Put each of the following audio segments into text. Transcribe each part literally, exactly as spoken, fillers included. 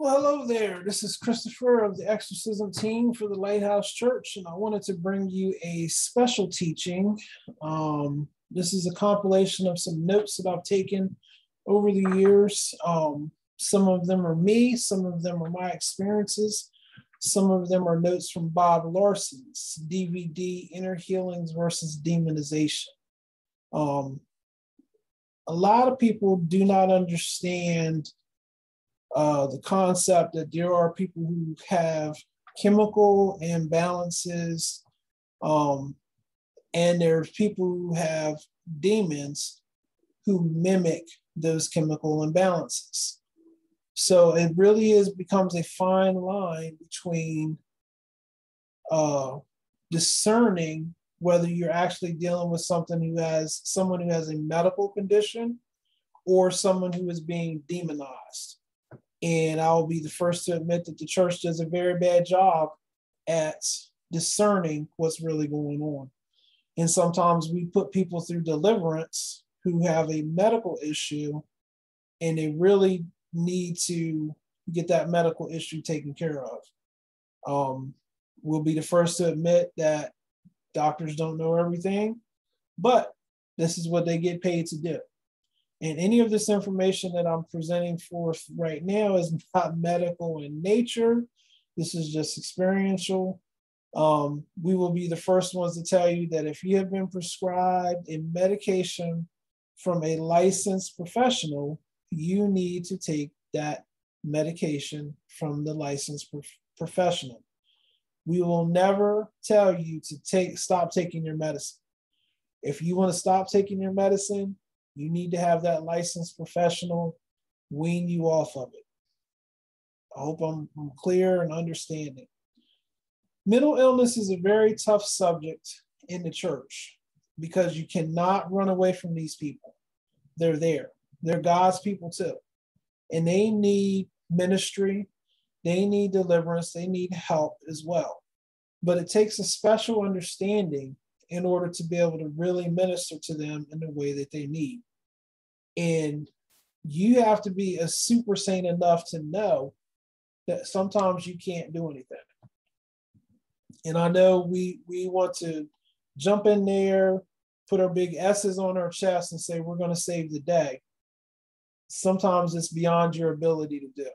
Well, hello there. This is Christopher of the exorcism team for the Lighthouse Church, and I wanted to bring you a special teaching. Um, this is a compilation of some notes that I've taken over the years. Um, some of them are me, some of them are my experiences, some of them are notes from Bob Larson's D V D, Inner Healings versus Demonization. Um, a lot of people do not understand Uh, the concept that there are people who have chemical imbalances, um, and there's people who have demons who mimic those chemical imbalances. So it really is becomes a fine line between uh, discerning whether you're actually dealing with something who has someone who has a medical condition or someone who is being demonized. And I will be the first to admit that the church does a very bad job at discerning what's really going on. And sometimes we put people through deliverance who have a medical issue, and they really need to get that medical issue taken care of. Um, we'll be the first to admit that doctors don't know everything, but this is what they get paid to do. And any of this information that I'm presenting forth right now is not medical in nature. This is just experiential. Um, we will be the first ones to tell you that if you have been prescribed a medication from a licensed professional, you need to take that medication from the licensed prof- professional. We will never tell you to take stop taking your medicine. If you want to stop taking your medicine, you need to have that licensed professional wean you off of it. I hope I'm clear and understanding. Mental illness is a very tough subject in the church because you cannot run away from these people. They're there. They're God's people too. And they need ministry. They need deliverance. They need help as well. But it takes a special understanding in order to be able to really minister to them in the way that they need. And you have to be a super saint enough to know that sometimes you can't do anything. And I know we, we want to jump in there, put our big S's on our chest and say, we're going to save the day. Sometimes it's beyond your ability to do.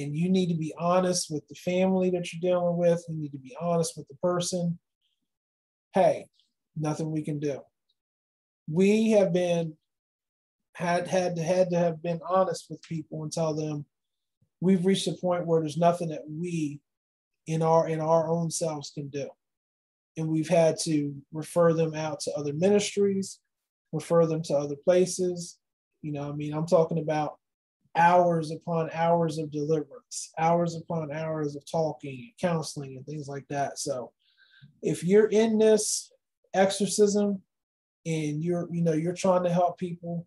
And you need to be honest with the family that you're dealing with. You need to be honest with the person. Hey, nothing we can do. We have been, had, had, had to have been honest with people and tell them we've reached a point where there's nothing that we in our, in our own selves can do. And we've had to refer them out to other ministries, refer them to other places. You know, I mean, I'm talking about hours upon hours of deliverance, hours upon hours of talking, counseling, and things like that. So if you're in this exorcism and you're, you know, you're trying to help people,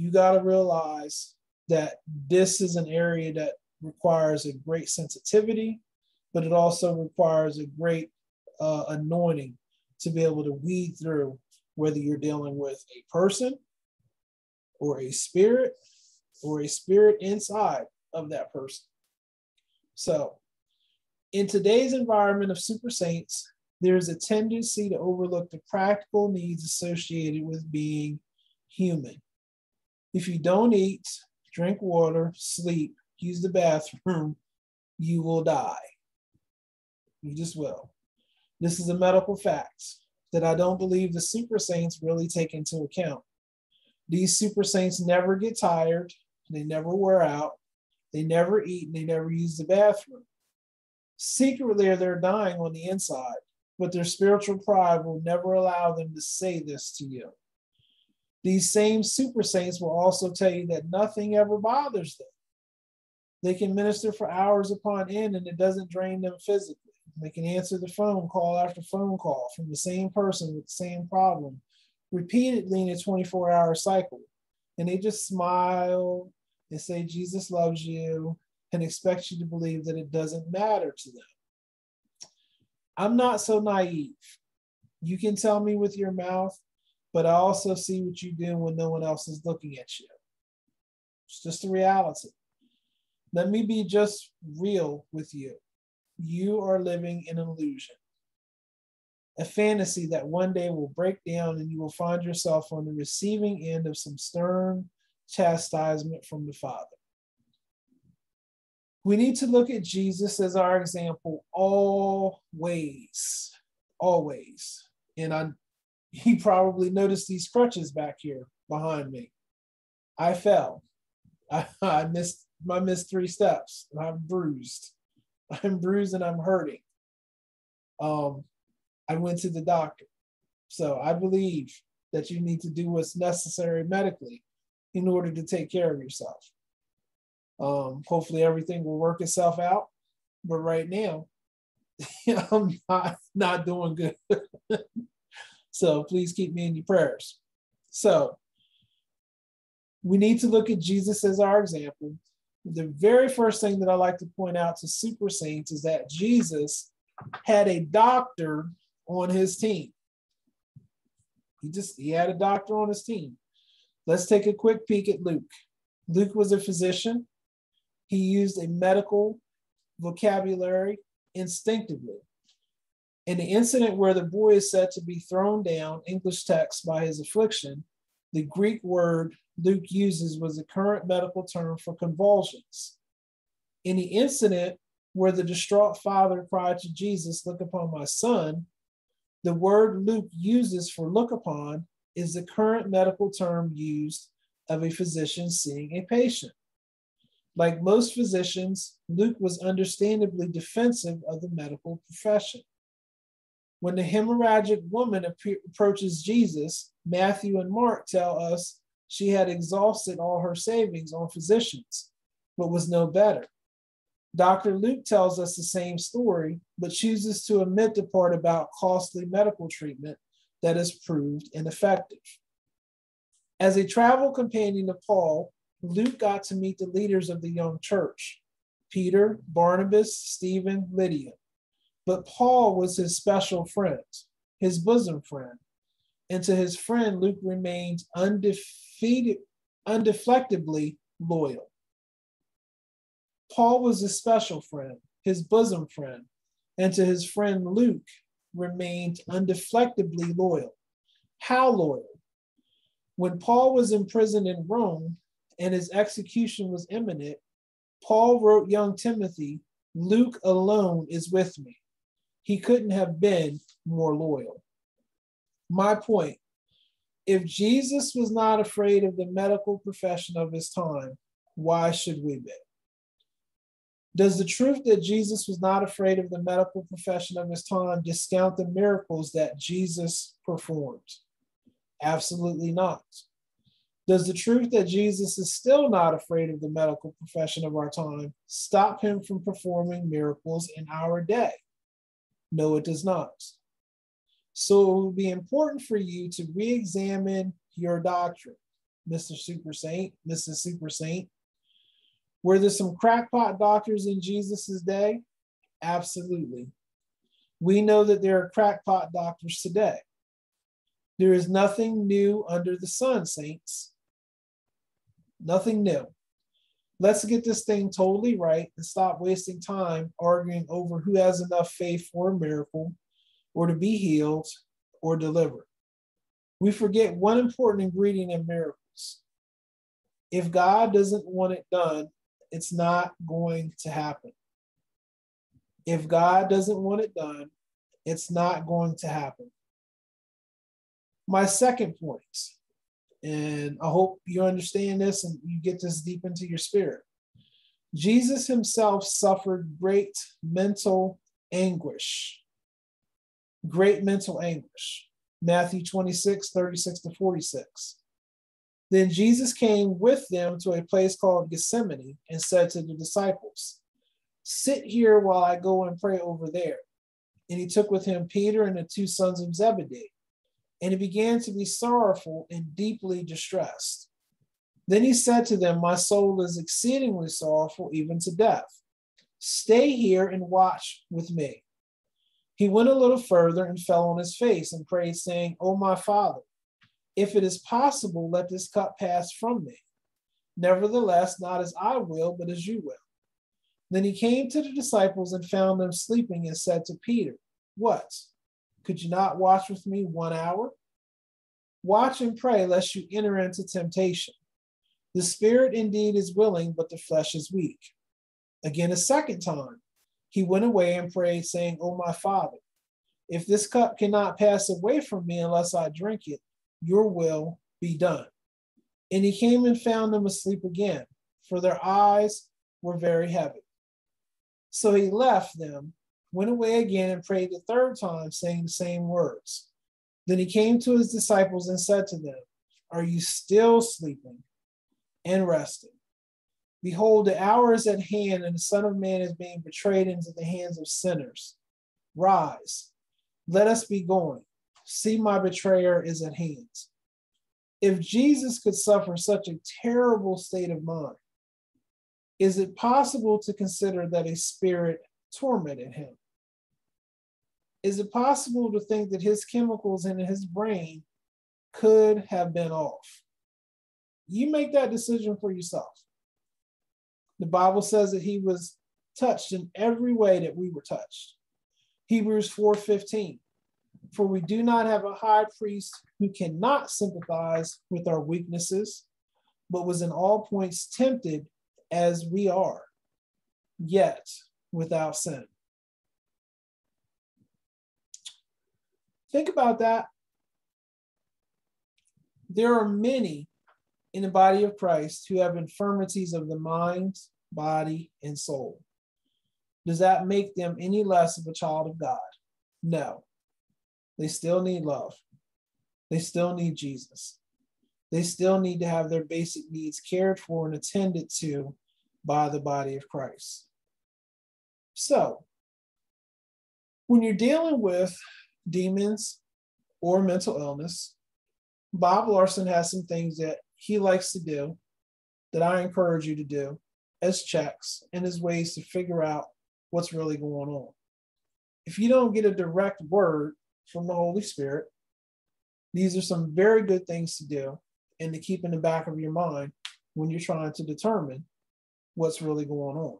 you got to realize that this is an area that requires a great sensitivity, but it also requires a great uh, anointing to be able to weed through whether you're dealing with a person or a spirit or a spirit inside of that person. So in today's environment of super saints, there's a tendency to overlook the practical needs associated with being human. If you don't eat, drink water, sleep, use the bathroom, you will die. You just will. This is a medical fact that I don't believe the super saints really take into account. These super saints never get tired, they never wear out, they never eat, and they never use the bathroom. Secretly, they're dying on the inside, but their spiritual pride will never allow them to say this to you. These same super saints will also tell you that nothing ever bothers them. They can minister for hours upon end and it doesn't drain them physically. They can answer the phone call after phone call from the same person with the same problem repeatedly in a twenty-four hour cycle. And they just smile and say, Jesus loves you, and expect you to believe that it doesn't matter to them. I'm not so naive. You can tell me with your mouth, but I also see what you do when no one else is looking at you. It's just the reality. Let me be just real with you. You are living in an illusion, a fantasy that one day will break down and you will find yourself on the receiving end of some stern chastisement from the Father. We need to look at Jesus as our example always, always. And I, he probably noticed these crutches back here behind me. I fell. I, I missed I missed three steps. And I'm bruised. I'm bruised and I'm hurting. Um, I went to the doctor. So I believe that you need to do what's necessary medically in order to take care of yourself. Um, hopefully everything will work itself out. But right now, I'm not, not doing good. So please keep me in your prayers. So we need to look at Jesus as our example. The very first thing that I like to point out to super saints is that Jesus had a doctor on his team. He just, he had a doctor on his team. Let's take a quick peek at Luke. Luke was a physician. He used a medical vocabulary instinctively. In the incident where the boy is said to be thrown down, English text, by his affliction, the Greek word Luke uses was the current medical term for convulsions. In the incident where the distraught father cried to Jesus, "Look upon my son," the word Luke uses for look upon is the current medical term used of a physician seeing a patient. Like most physicians, Luke was understandably defensive of the medical profession. When the hemorrhagic woman approaches Jesus, Matthew and Mark tell us she had exhausted all her savings on physicians, but was no better. Doctor Luke tells us the same story, but chooses to omit the part about costly medical treatment that has proved ineffective. As a travel companion of Paul, Luke got to meet the leaders of the young church, Peter, Barnabas, Stephen, Lydia. But Paul was his special friend, his bosom friend. And to his friend, Luke remained undefeated, undeflectably loyal. Paul was his special friend, his bosom friend. And to his friend, Luke remained undeflectably loyal. How loyal? When Paul was imprisoned in Rome and his execution was imminent, Paul wrote young Timothy, "Luke alone is with me." He couldn't have been more loyal. My point, if Jesus was not afraid of the medical profession of his time, why should we be? Does the truth that Jesus was not afraid of the medical profession of his time discount the miracles that Jesus performed? Absolutely not. Does the truth that Jesus is still not afraid of the medical profession of our time stop him from performing miracles in our day? No, it does not. So it will be important for you to re-examine your doctrine, Mister Super Saint, Missus Super Saint. Were there some crackpot doctors in Jesus's day? Absolutely. We know that there are crackpot doctors today. There is nothing new under the sun, saints. Nothing new. Let's get this thing totally right and stop wasting time arguing over who has enough faith for a miracle, or to be healed or delivered. We forget one important ingredient in miracles. If God doesn't want it done, it's not going to happen. If God doesn't want it done, it's not going to happen. My second point, and I hope you understand this and you get this deep into your spirit. Jesus himself suffered great mental anguish. Great mental anguish. Matthew twenty-six, thirty-six to forty-six. Then Jesus came with them to a place called Gethsemane and said to the disciples, "Sit here while I go and pray over there." And he took with him Peter and the two sons of Zebedee, and he began to be sorrowful and deeply distressed. Then he said to them, "My soul is exceedingly sorrowful, even to death. Stay here and watch with me." He went a little further and fell on his face and prayed, saying, "O my Father, if it is possible, let this cup pass from me. Nevertheless, not as I will, but as you will." Then he came to the disciples and found them sleeping and said to Peter, "What? Could you not watch with me one hour? Watch and pray lest you enter into temptation. The spirit indeed is willing, but the flesh is weak." Again, a second time, he went away and prayed, saying, "O my Father, if this cup cannot pass away from me unless I drink it, your will be done." And he came and found them asleep again, for their eyes were very heavy. So he left them, went away again, and prayed the third time, saying the same words. Then he came to his disciples and said to them, "Are you still sleeping and resting? Behold, the hour is at hand, and the Son of Man is being betrayed into the hands of sinners. Rise, let us be going. See, my betrayer is at hand." If Jesus could suffer such a terrible state of mind, is it possible to consider that a spirit tormented him? Is it possible to think that his chemicals in his brain could have been off? You make that decision for yourself. The Bible says that he was touched in every way that we were touched. Hebrews four fifteen, "For we do not have a high priest who cannot sympathize with our weaknesses, but was in all points tempted as we are, yet without sin." Think about that. There are many in the body of Christ who have infirmities of the mind, body, and soul. Does that make them any less of a child of God? No. They still need love. They still need Jesus. They still need to have their basic needs cared for and attended to by the body of Christ. So, when you're dealing with demons or mental illness, Bob Larson has some things that he likes to do that I encourage you to do as checks and as ways to figure out what's really going on. If you don't get a direct word from the Holy Spirit, these are some very good things to do and to keep in the back of your mind when you're trying to determine what's really going on.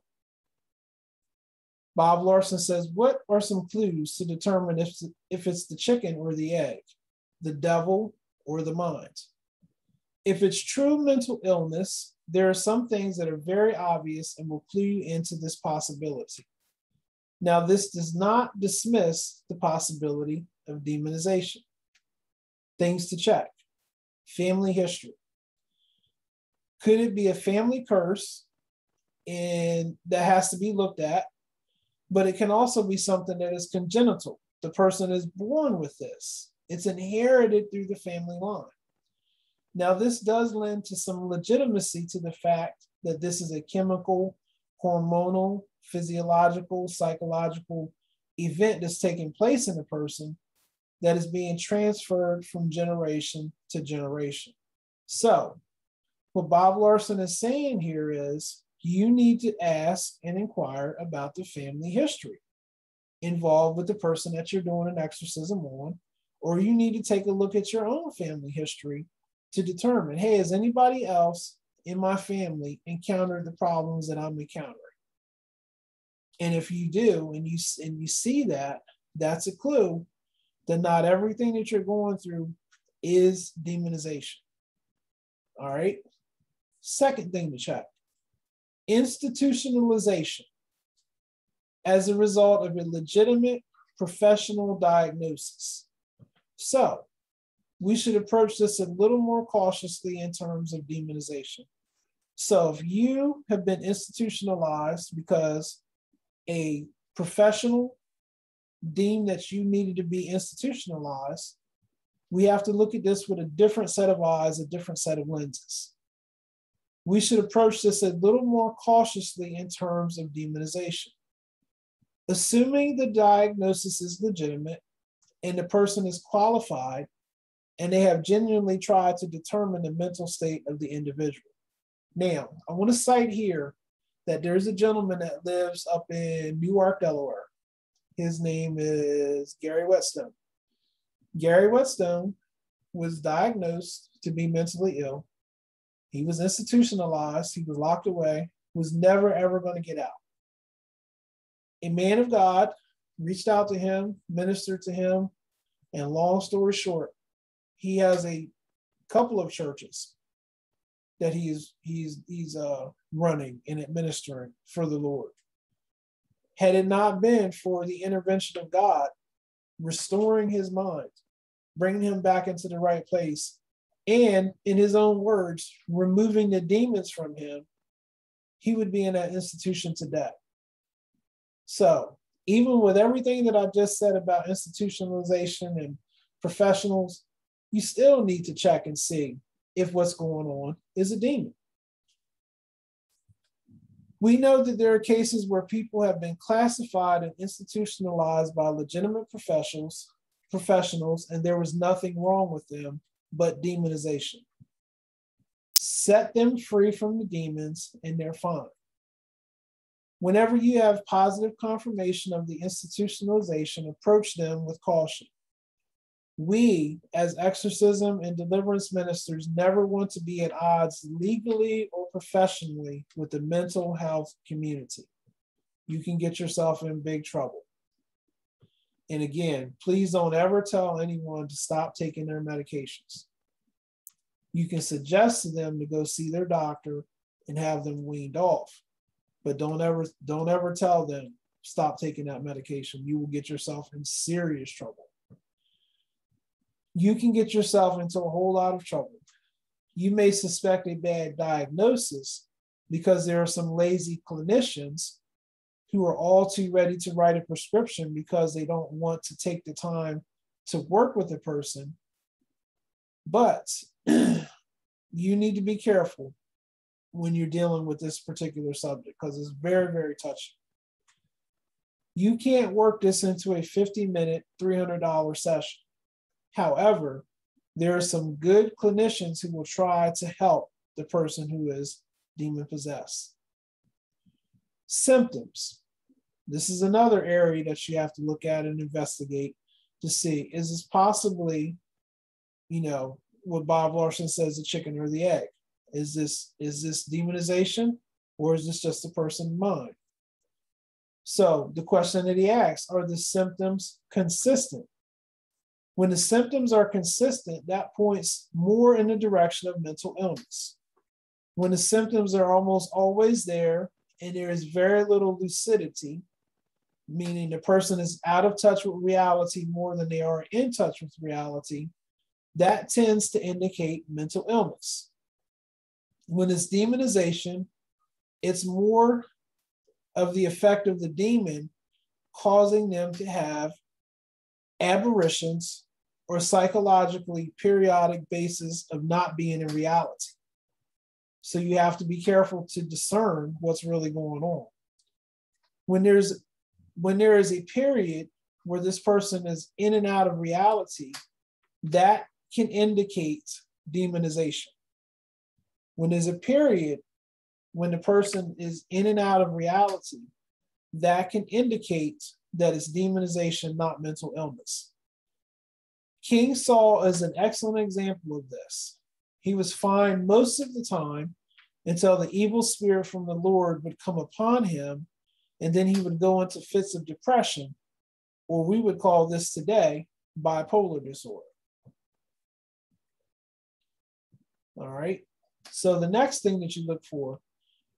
Bob Larson says, what are some clues to determine if, if it's the chicken or the egg, the devil or the mind? If it's true mental illness, there are some things that are very obvious and will clue you into this possibility. Now, this does not dismiss the possibility of demonization. Things to check. Family history. Could it be a family curse? And that has to be looked at, but it can also be something that is congenital. The person is born with this. It's inherited through the family line. Now, this does lend to some legitimacy to the fact that this is a chemical, hormonal, physiological, psychological event that's taking place in a person that is being transferred from generation to generation. So, what Bob Larson is saying here is you need to ask and inquire about the family history involved with the person that you're doing an exorcism on, or you need to take a look at your own family history to determine, hey, has anybody else in my family encountered the problems that I'm encountering? And if you do, and you, and you see that, that's a clue that not everything that you're going through is demonization. All right. Second thing to check, institutionalization as a result of a legitimate professional diagnosis. So, we should approach this a little more cautiously in terms of demonization. So if you have been institutionalized because a professional deemed that you needed to be institutionalized, we have to look at this with a different set of eyes, a different set of lenses. We should approach this a little more cautiously in terms of demonization. Assuming the diagnosis is legitimate and the person is qualified, and they have genuinely tried to determine the mental state of the individual. Now, I want to cite here that there's a gentleman that lives up in Newark, Delaware. His name is Gary Whetstone. Gary Whetstone was diagnosed to be mentally ill. He was institutionalized. He was locked away, was never, ever going to get out. a man of God reached out to him, ministered to him, and long story short, he has a couple of churches that he's he's he's uh, running and administering for the Lord. Had it not been for the intervention of God, restoring his mind, bringing him back into the right place, and in his own words, removing the demons from him, he would be in that institution today. So even with everything that I just said about institutionalization and professionals, you still need to check and see if what's going on is a demon. We know that there are cases where people have been classified and institutionalized by legitimate professionals, professionals, and there was nothing wrong with them but demonization. Set them free from the demons and they're fine. Whenever you have positive confirmation of the institutionalization, approach them with caution. We, as exorcism and deliverance ministers, never want to be at odds legally or professionally with the mental health community. You can get yourself in big trouble. And again, please don't ever tell anyone to stop taking their medications. You can suggest to them to go see their doctor and have them weaned off, but don't ever, don't ever tell them stop taking that medication. You will get yourself in serious trouble. You can get yourself into a whole lot of trouble. You may suspect a bad diagnosis because there are some lazy clinicians who are all too ready to write a prescription because they don't want to take the time to work with a person. But you need to be careful when you're dealing with this particular subject because it's very, very touchy. You can't work this into a fifty minute, three hundred dollar session. However, there are some good clinicians who will try to help the person who is demon-possessed. Symptoms. This is another area that you have to look at and investigate to see, is this possibly, you know, what Bob Larson says, the chicken or the egg? Is this, is this demonization or is this just the person's mind? So the question that he asks, are the symptoms consistent? When the symptoms are consistent, that points more in the direction of mental illness. When the symptoms are almost always there and there is very little lucidity, meaning the person is out of touch with reality more than they are in touch with reality, that tends to indicate mental illness. When it's demonization, it's more of the effect of the demon causing them to have aberrations or psychologically periodic basis of not being in reality. So you have to be careful to discern what's really going on. When there's, when there is a period where this person is in and out of reality, that can indicate demonization. When there's a period when the person is in and out of reality, that can indicate that it's demonization, not mental illness. King Saul is an excellent example of this. He was fine most of the time until the evil spirit from the Lord would come upon him, and then he would go into fits of depression, or we would call this today bipolar disorder. All right, so the next thing that you look for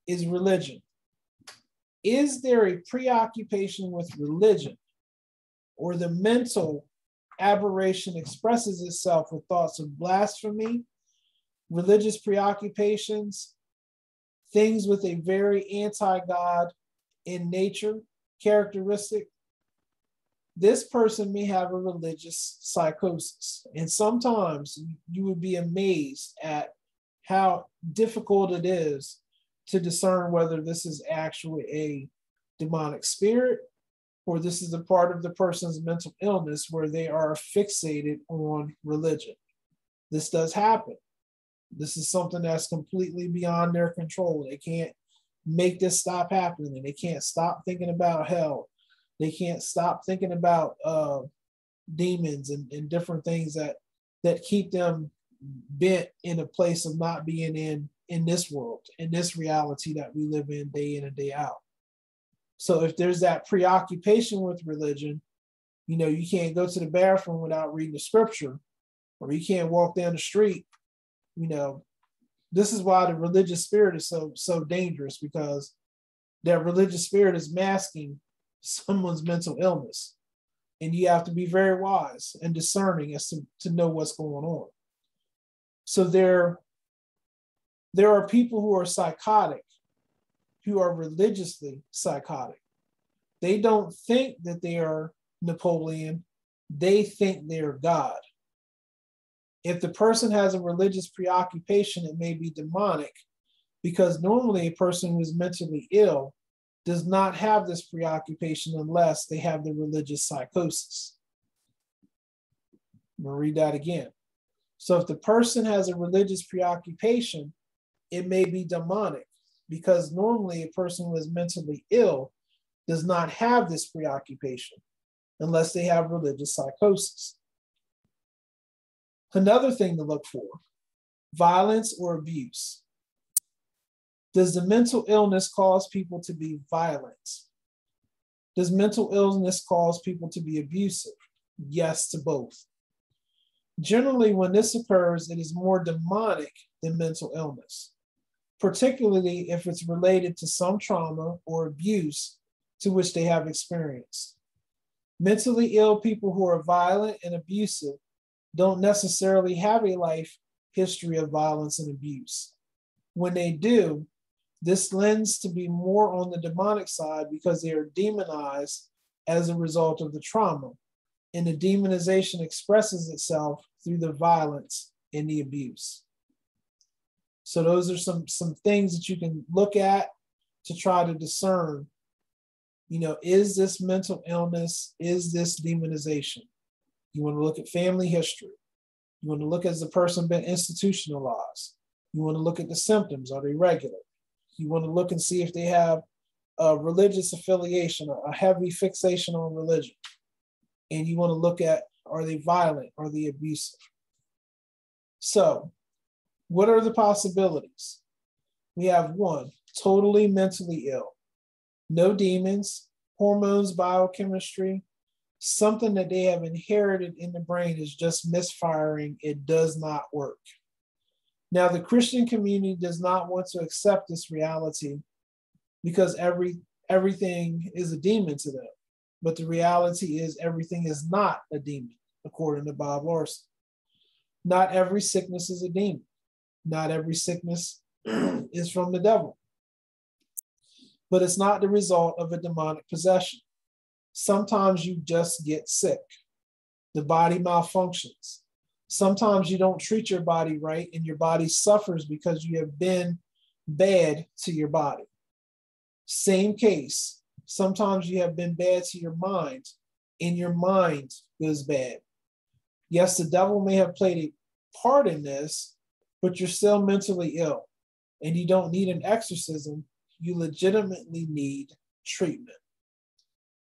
is religion. Is there a preoccupation with religion or the mental aberration expresses itself with thoughts of blasphemy, religious preoccupations, things with a very anti-God in nature characteristic? This person may have a religious psychosis. And sometimes you would be amazed at how difficult it is to discern whether this is actually a demonic spirit or this is a part of the person's mental illness where they are fixated on religion. This does happen. This is something that's completely beyond their control. They can't make this stop happening. They can't stop thinking about hell. They can't stop thinking about uh, demons and, and different things that, that keep them bent in a place of not being in in this world, in this reality that we live in day in and day out. So if there's that preoccupation with religion, you know, you can't go to the bathroom without reading the scripture, or you can't walk down the street. You know, this is why the religious spirit is so, so dangerous, because that religious spirit is masking someone's mental illness. And you have to be very wise and discerning as to, to know what's going on. So there, there are people who are psychotic, who are religiously psychotic. They don't think that they are Napoleon. They think they are God. If the person has a religious preoccupation, it may be demonic, because normally a person who is mentally ill does not have this preoccupation unless they have the religious psychosis. I'm going to read that again. So if the person has a religious preoccupation, it may be demonic, because normally a person who is mentally ill does not have this preoccupation unless they have religious psychosis. Another thing to look for, violence or abuse. Does the mental illness cause people to be violent? Does mental illness cause people to be abusive? Yes to both. Generally, when this occurs, it is more demonic than mental illness, particularly if it's related to some trauma or abuse to which they have experienced. Mentally ill people who are violent and abusive don't necessarily have a life history of violence and abuse. When they do, this lends to be more on the demonic side, because they are demonized as a result of the trauma, and the demonization expresses itself through the violence and the abuse. So those are some, some things that you can look at to try to discern, you know, is this mental illness? Is this demonization? You want to look at family history. You want to look at, has the person been institutionalized? You want to look at the symptoms. Are they regular? You want to look and see if they have a religious affiliation, a heavy fixation on religion. And you want to look at, are they violent? Are they abusive? So what are the possibilities? We have one, totally mentally ill, no demons, hormones, biochemistry, something that they have inherited in the brain is just misfiring. It does not work. Now, the Christian community does not want to accept this reality, because every everything is a demon to them. But the reality is everything is not a demon, according to Bob Larson. Not every sickness is a demon. Not every sickness is from the devil. But it's not the result of a demonic possession. Sometimes you just get sick. The body malfunctions. Sometimes you don't treat your body right, and your body suffers because you have been bad to your body. Same case. Sometimes you have been bad to your mind, and your mind goes bad. Yes, the devil may have played a part in this, but you're still mentally ill, and you don't need an exorcism. You legitimately need treatment.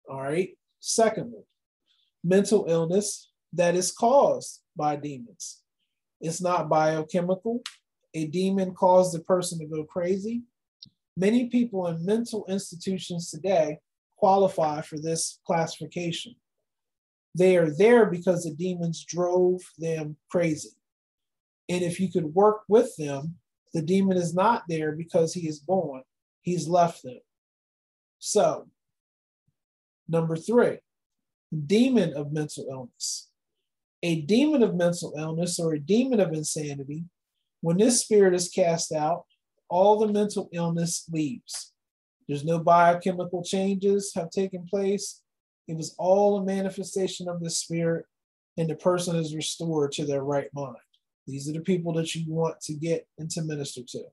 All right. Secondly, mental illness that is caused by demons. It's not biochemical. A demon caused the person to go crazy. Many people in mental institutions today qualify for this classification. They are there because the demons drove them crazy. And if you could work with them, the demon is not there because he is gone. He's left them. So, number three, demon of mental illness. A demon of mental illness or a demon of insanity, when this spirit is cast out, all the mental illness leaves. There's no biochemical changes have taken place. It was all a manifestation of the spirit, and the person is restored to their right mind. These are the people that you want to get and to minister to.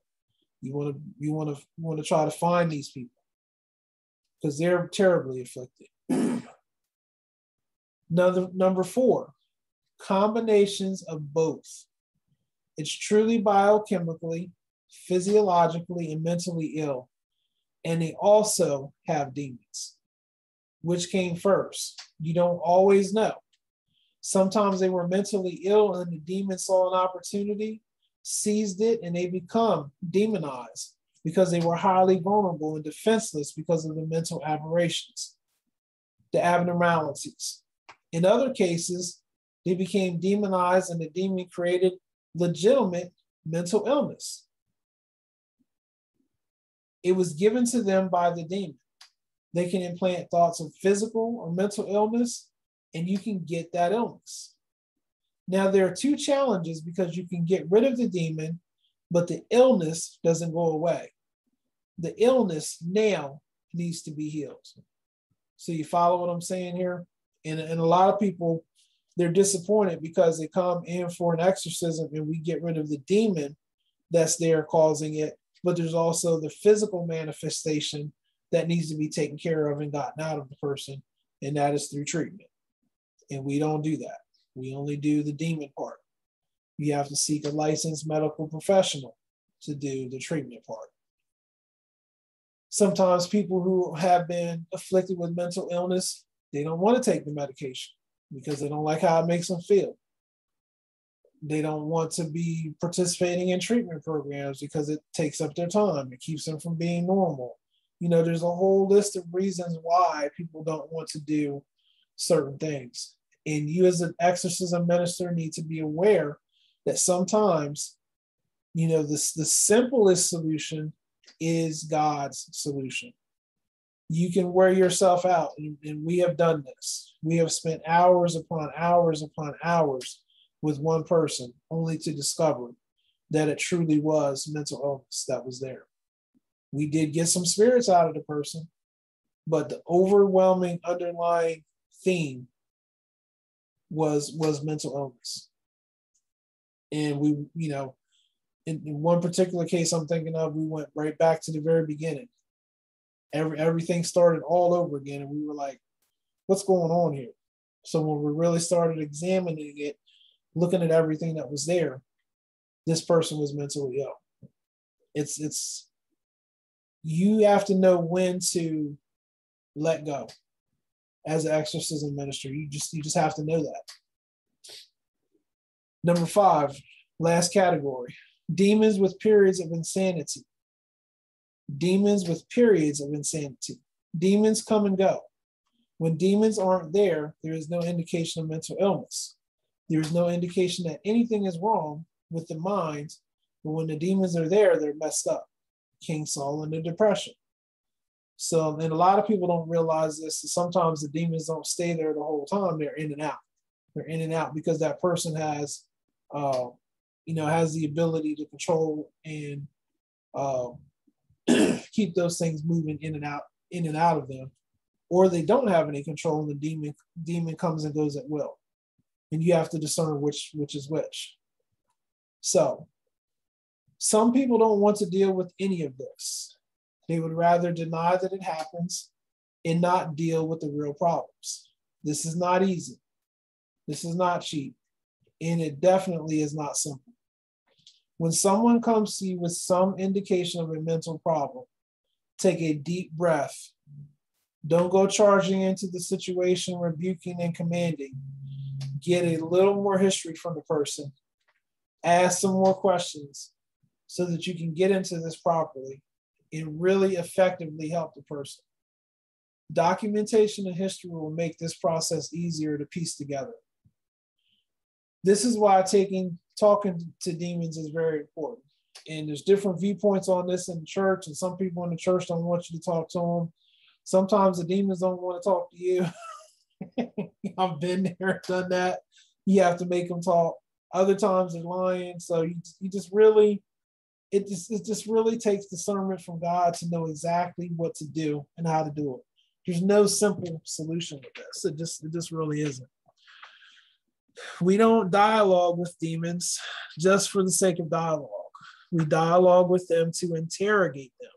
You want to, you want to, you want to try to find these people, because they're terribly afflicted. Number, number four. Combinations of both. It's truly biochemically, physiologically, and mentally ill, and they also have demons. Which came first? You don't always know. Sometimes they were mentally ill and the demon saw an opportunity, seized it, and they become demonized because they were highly vulnerable and defenseless because of the mental aberrations, the abnormalities. In other cases, they became demonized and the demon created legitimate mental illness. It was given to them by the demon. They can implant thoughts of physical or mental illness, and you can get that illness. Now, there are two challenges because you can get rid of the demon, but the illness doesn't go away. The illness now needs to be healed. So you follow what I'm saying here? And, and a lot of people, they're disappointed because they come in for an exorcism and we get rid of the demon that's there causing it, but there's also the physical manifestation that needs to be taken care of and gotten out of the person, and that is through treatment. And we don't do that. We only do the demon part. You have to seek a licensed medical professional to do the treatment part. Sometimes people who have been afflicted with mental illness, they don't want to take the medication because they don't like how it makes them feel. They don't want to be participating in treatment programs because it takes up their time. It keeps them from being normal. You know, there's a whole list of reasons why people don't want to do certain things. And you as an exorcism minister need to be aware that sometimes, you know, this, the simplest solution is God's solution. You can wear yourself out, and, and we have done this. We have spent hours upon hours upon hours with one person only to discover that it truly was mental illness that was there. We did get some spirits out of the person, but the overwhelming underlying theme was, was mental illness. And we, you know, in, in one particular case I'm thinking of, we went right back to the very beginning. Every, everything started all over again. And we were like, what's going on here? So when we really started examining it, looking at everything that was there, this person was mentally ill. It's, it's, you have to know when to let go. As an exorcism minister, you just, you just have to know that. Number five, last category, demons with periods of insanity. Demons with periods of insanity. Demons come and go. When demons aren't there, there is no indication of mental illness. There is no indication that anything is wrong with the mind, but when the demons are there, they're messed up. King Saul and the depression. So, and a lot of people don't realize this. Sometimes the demons don't stay there the whole time. They're in and out. They're in and out because that person has, uh, you know, has the ability to control and uh, keep those things moving in and out, in and out of them, or they don't have any control and the demon demon comes and goes at will. And you have to discern which which is which. So, some people don't want to deal with any of this. They would rather deny that it happens and not deal with the real problems. This is not easy. This is not cheap. And it definitely is not simple. When someone comes to you with some indication of a mental problem, take a deep breath. Don't go charging into the situation, rebuking and commanding. Get a little more history from the person. Ask some more questions, so that you can get into this properly and really effectively help the person. Documentation and history will make this process easier to piece together. This is why taking, talking to demons is very important. And there's different viewpoints on this in the church, and some people in the church don't want you to talk to them. Sometimes the demons don't want to talk to you. I've been there, done that. You have to make them talk. Other times they're lying. So you, you just really, It just, it just really takes discernment from God to know exactly what to do and how to do it. There's no simple solution with this. It just, it just really isn't. We don't dialogue with demons just for the sake of dialogue. We dialogue with them to interrogate them.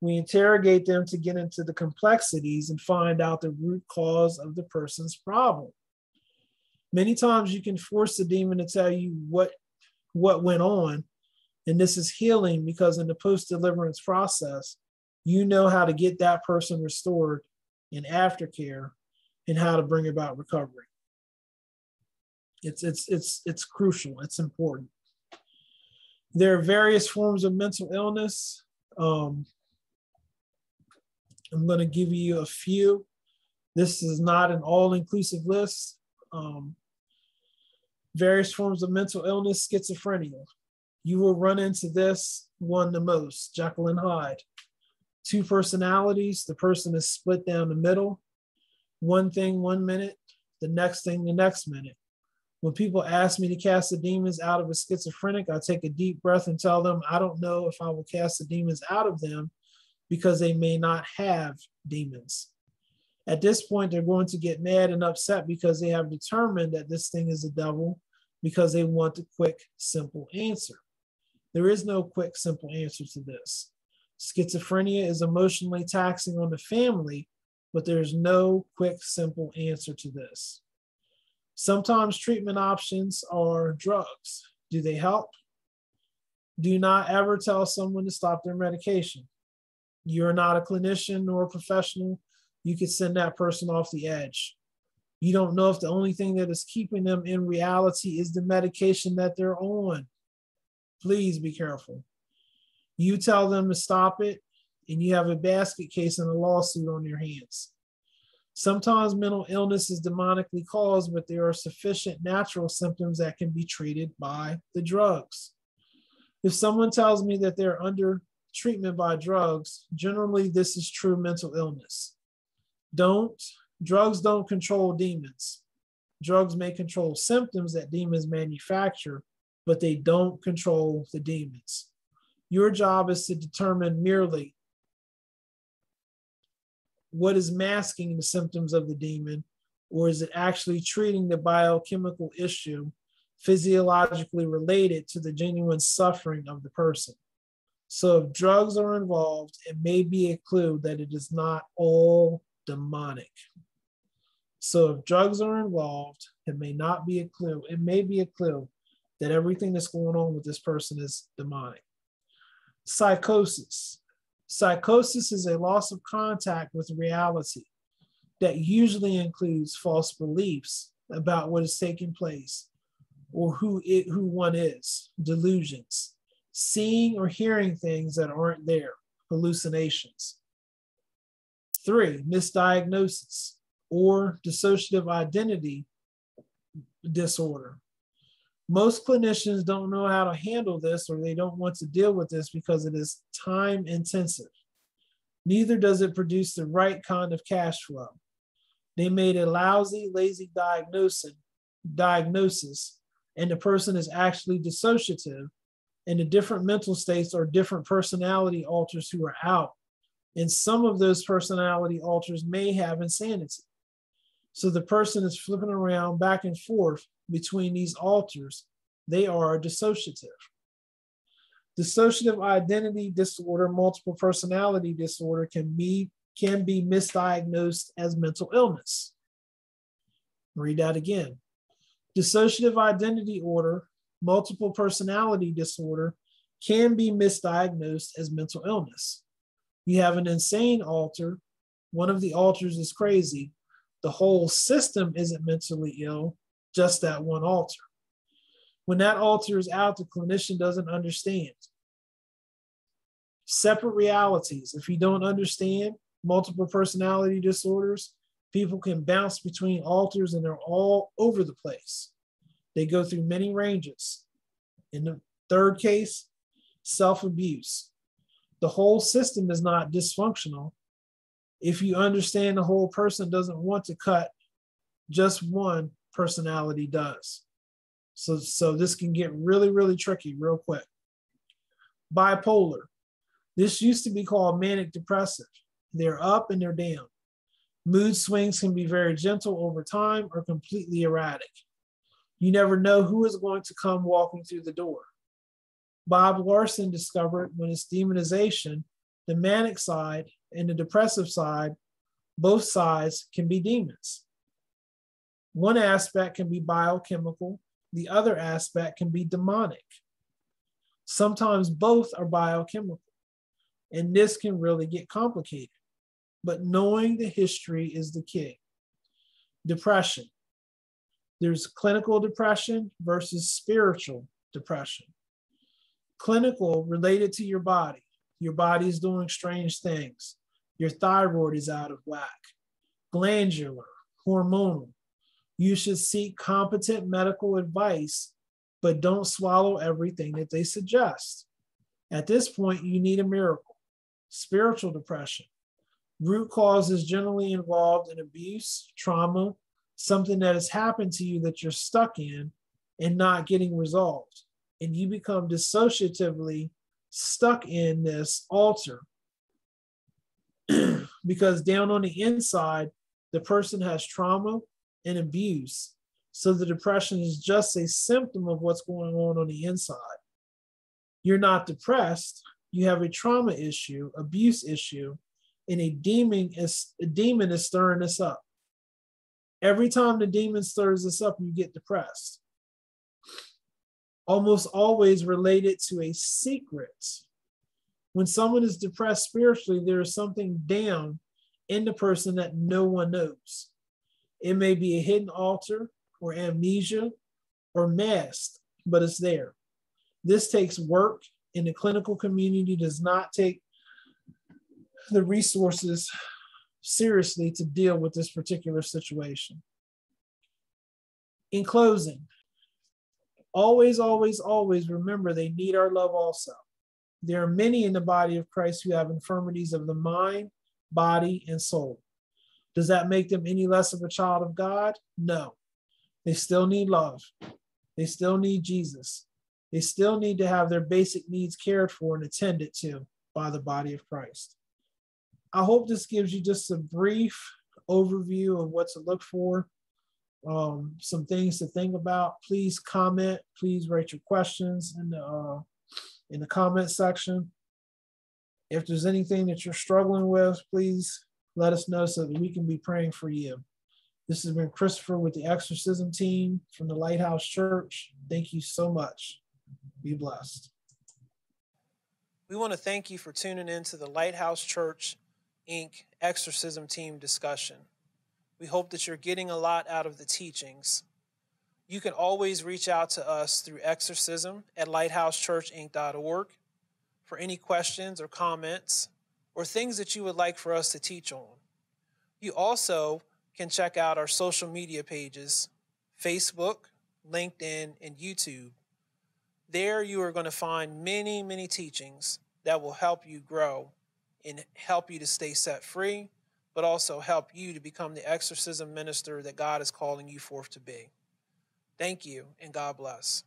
We interrogate them to get into the complexities and find out the root cause of the person's problem. Many times you can force the demon to tell you what, what went on. And this is healing because in the post-deliverance process, you know how to get that person restored in aftercare and how to bring about recovery. It's, it's, it's, it's crucial. It's important. There are various forms of mental illness. Um, I'm going to give you a few. This is not an all-inclusive list. Um, various forms of mental illness, schizophrenia. You will run into this one the most, Jekyll and Hyde. Two personalities, the person is split down the middle. One thing one minute, the next thing the next minute. When people ask me to cast the demons out of a schizophrenic, I take a deep breath and tell them, I don't know if I will cast the demons out of them because they may not have demons. At this point, they're going to get mad and upset because they have determined that this thing is the devil because they want the quick, simple answer. There is no quick, simple answer to this. Schizophrenia is emotionally taxing on the family, but there's no quick, simple answer to this. Sometimes treatment options are drugs. Do they help? Do not ever tell someone to stop their medication. You're not a clinician nor a professional. You could send that person off the edge. You don't know if the only thing that is keeping them in reality is the medication that they're on. Please be careful. You tell them to stop it, and you have a basket case and a lawsuit on your hands. Sometimes mental illness is demonically caused, but there are sufficient natural symptoms that can be treated by the drugs. If someone tells me that they're under treatment by drugs, generally this is true mental illness. Don't, drugs don't control demons. Drugs may control symptoms that demons manufacture, but they don't control the demons. Your job is to determine merely what is masking the symptoms of the demon, or is it actually treating the biochemical issue physiologically related to the genuine suffering of the person. So if drugs are involved, it may be a clue that it is not all demonic. So if drugs are involved, it may not be a clue. It may be a clue that everything that's going on with this person is demonic. Psychosis. Psychosis is a loss of contact with reality that usually includes false beliefs about what is taking place or who it, who one is, delusions, seeing or hearing things that aren't there, hallucinations. Three, misdiagnosis or dissociative identity disorder. Most clinicians don't know how to handle this, or they don't want to deal with this because it is time intensive. Neither does it produce the right kind of cash flow. They made a lousy, lazy diagnosis, and the person is actually dissociative, and the different mental states are different personality alters who are out. And some of those personality alters may have insanity. So the person is flipping around back and forth between these alters. They are dissociative. Dissociative identity disorder, multiple personality disorder can be, can be misdiagnosed as mental illness. Read that again. Dissociative identity disorder, multiple personality disorder can be misdiagnosed as mental illness. You have an insane alter. One of the alters is crazy. The whole system isn't mentally ill, just that one altar. When that altar is out, the clinician doesn't understand. Separate realities. If you don't understand multiple personality disorders, people can bounce between alters and they're all over the place. They go through many ranges. In the third case, self-abuse. The whole system is not dysfunctional. If you understand the whole person doesn't want to cut, just one personality does. So, so this can get really, really tricky real quick. Bipolar. This used to be called manic depressive. They're up and they're down. Mood swings can be very gentle over time or completely erratic. You never know who is going to come walking through the door. Bob Larson discovered when it's demonization, the manic side and the depressive side, both sides can be demons. One aspect can be biochemical, the other aspect can be demonic. Sometimes both are biochemical, and this can really get complicated, but knowing the history is the key. Depression. There's clinical depression versus spiritual depression. Clinical related to your body. Your body's doing strange things. Your thyroid is out of whack, glandular, hormonal. You should seek competent medical advice, but don't swallow everything that they suggest. At this point, you need a miracle. Spiritual depression. Root cause is generally involved in abuse, trauma, something that has happened to you that you're stuck in and not getting resolved. And you become dissociatively stuck in this altar because down on the inside, the person has trauma and abuse. So the depression is just a symptom of what's going on on the inside. You're not depressed. You have a trauma issue, abuse issue, and a demon is, a demon is stirring this up. Every time the demon stirs this up, you get depressed. Almost always related to a secret. When someone is depressed spiritually, there is something down in the person that no one knows. It may be a hidden altar or amnesia or masked, but it's there. This takes work, and the clinical community does not take the resources seriously to deal with this particular situation. In closing, always, always, always remember they need our love also. There are many in the body of Christ who have infirmities of the mind, body, and soul. Does that make them any less of a child of God? No. They still need love. They still need Jesus. They still need to have their basic needs cared for and attended to by the body of Christ. I hope this gives you just a brief overview of what to look for, um, some things to think about. Please comment. Please write your questions in the, uh, in the comment section. If there's anything that you're struggling with, please let us know so that we can be praying for you. This has been Christopher with the exorcism team from the Lighthouse Church. Thank you so much. Be blessed. We want to thank you for tuning in to the Lighthouse Church Incorporated exorcism team discussion. We hope that you're getting a lot out of the teachings. You can always reach out to us through exorcism at lighthouse church inc dot org for any questions or comments or things that you would like for us to teach on. You also can check out our social media pages, Facebook, LinkedIn, and YouTube. There you are going to find many, many teachings that will help you grow and help you to stay set free, but also help you to become the exorcism minister that God is calling you forth to be. Thank you, and God bless.